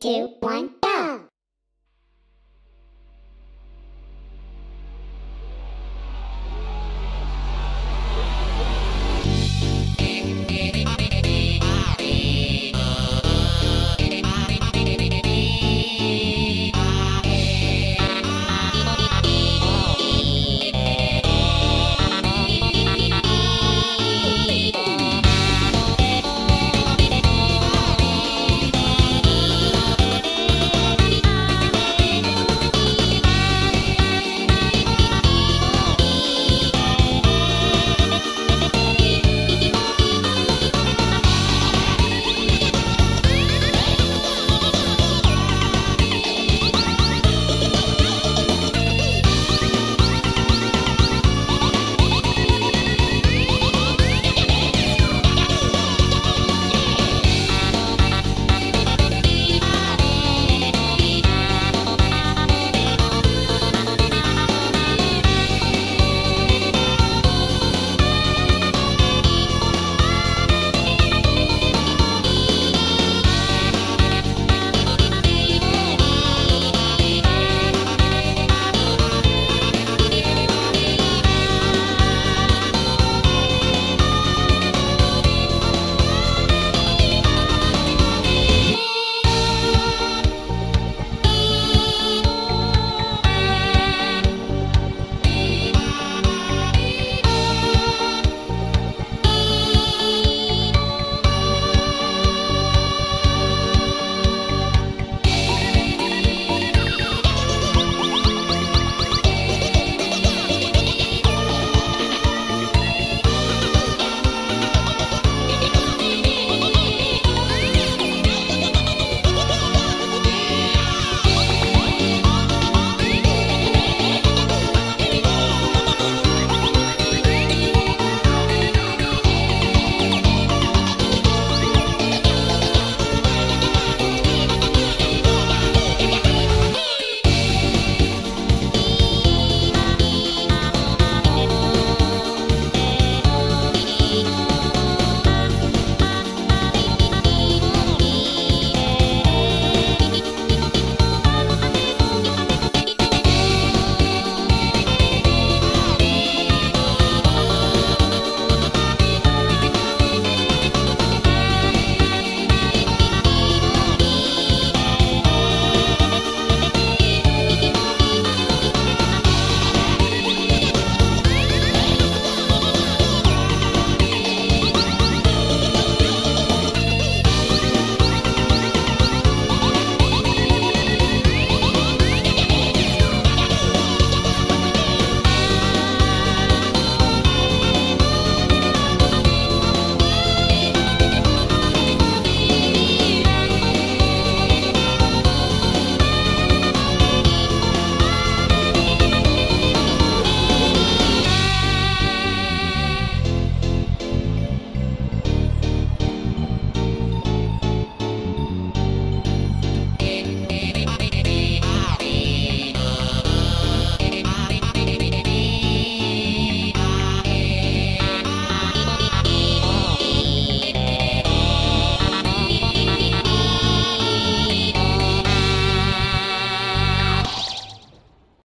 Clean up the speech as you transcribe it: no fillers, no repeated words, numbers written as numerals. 3, 2, 1.